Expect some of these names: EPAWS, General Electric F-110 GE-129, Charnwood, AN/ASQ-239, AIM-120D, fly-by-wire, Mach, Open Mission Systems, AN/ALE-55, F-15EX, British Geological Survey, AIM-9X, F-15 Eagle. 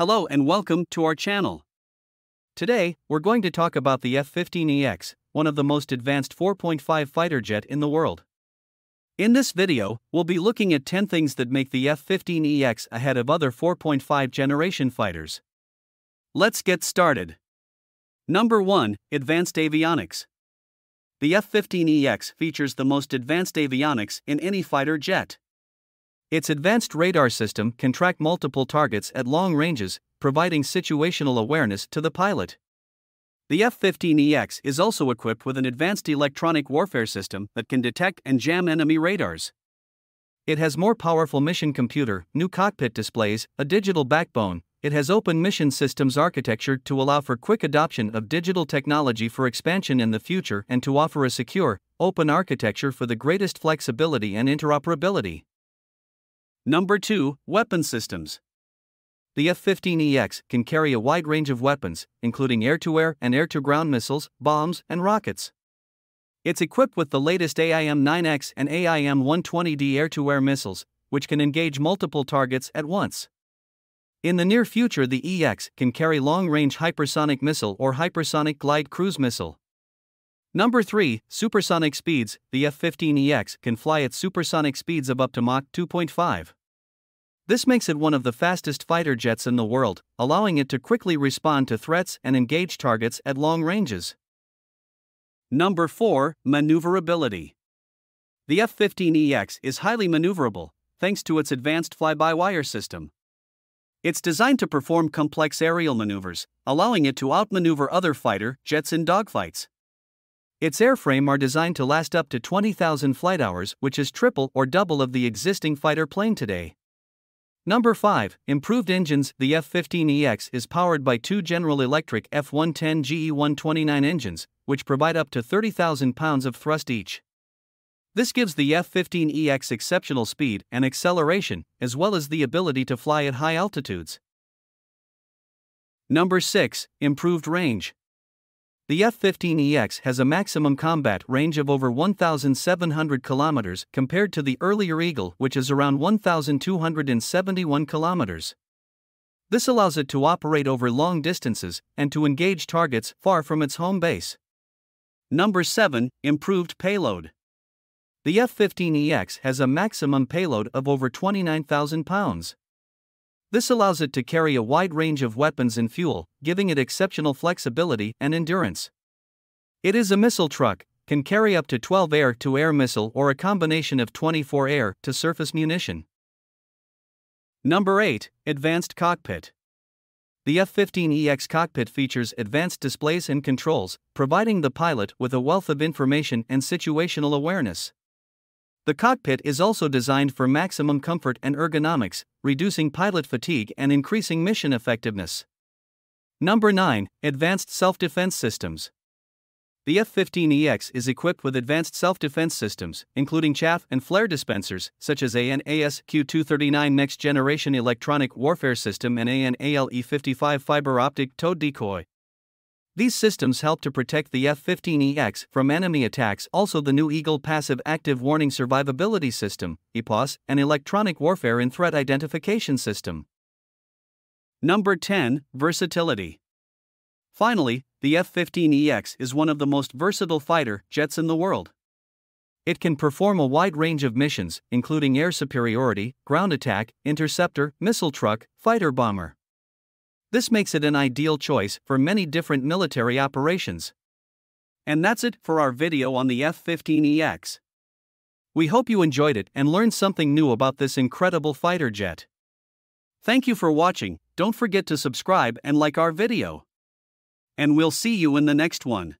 Hello and welcome to our channel. Today, we're going to talk about the F-15EX, one of the most advanced 4.5 fighter jet in the world. In this video, we'll be looking at 10 things that make the F-15EX ahead of other 4.5 generation fighters. Let's get started. Number 1. Advanced avionics. The F-15EX features the most advanced avionics in any fighter jet. Its advanced radar system can track multiple targets at long ranges, providing situational awareness to the pilot. The F-15EX is also equipped with an advanced electronic warfare system that can detect and jam enemy radars. It has more powerful mission computer, new cockpit displays, a digital backbone. It has open mission systems architecture to allow for quick adoption of digital technology for expansion in the future and to offer a secure, open architecture for the greatest flexibility and interoperability. Number 2. Weapon systems. The F-15EX can carry a wide range of weapons, including air-to-air and air-to-ground missiles, bombs, and rockets. It's equipped with the latest AIM-9X and AIM-120D air-to-air missiles, which can engage multiple targets at once. In the near future, the EX can carry long-range hypersonic missile or hypersonic glide cruise missile. Number 3. Supersonic speeds. The F-15EX can fly at supersonic speeds of up to Mach 2.5. This makes it one of the fastest fighter jets in the world, allowing it to quickly respond to threats and engage targets at long ranges. Number 4. Maneuverability. The F-15EX is highly maneuverable, thanks to its advanced fly-by-wire system. It's designed to perform complex aerial maneuvers, allowing it to outmaneuver other fighter jets in dogfights. Its airframe are designed to last up to 20,000 flight hours, which is triple or double of the existing fighter plane today. Number 5. Improved engines. The F-15EX is powered by two General Electric F-110 GE-129 engines, which provide up to 30,000 pounds of thrust each. This gives the F-15EX exceptional speed and acceleration, as well as the ability to fly at high altitudes. Number 6. Improved range. The F-15EX has a maximum combat range of over 1,700 kilometers compared to the earlier Eagle, which is around 1,271 kilometers. This allows it to operate over long distances and to engage targets far from its home base. Number 7. Improved payload. The F-15EX has a maximum payload of over 29,000 pounds. This allows it to carry a wide range of weapons and fuel, giving it exceptional flexibility and endurance. It is a missile truck, can carry up to 12 air-to-air missile or a combination of 24 air-to-surface munition. Number 8. Advanced cockpit. The F-15EX cockpit features advanced displays and controls, providing the pilot with a wealth of information and situational awareness. The cockpit is also designed for maximum comfort and ergonomics, reducing pilot fatigue and increasing mission effectiveness. Number 9. Advanced self-defense systems. The F-15EX is equipped with advanced self-defense systems, including chaff and flare dispensers, such as AN/ASQ-239 next-generation electronic warfare system and AN/ALE-55 fiber-optic towed decoy. These systems help to protect the F-15EX from enemy attacks. Also, the new Eagle Passive Active Warning Survivability System, EPAWS, and Electronic Warfare and Threat Identification System. Number 10. Versatility. Finally, the F-15EX is one of the most versatile fighter jets in the world. It can perform a wide range of missions, including air superiority, ground attack, interceptor, missile truck, fighter bomber. This makes it an ideal choice for many different military operations. And that's it for our video on the F-15EX. We hope you enjoyed it and learned something new about this incredible fighter jet. Thank you for watching. Don't forget to subscribe and like our video. And we'll see you in the next one.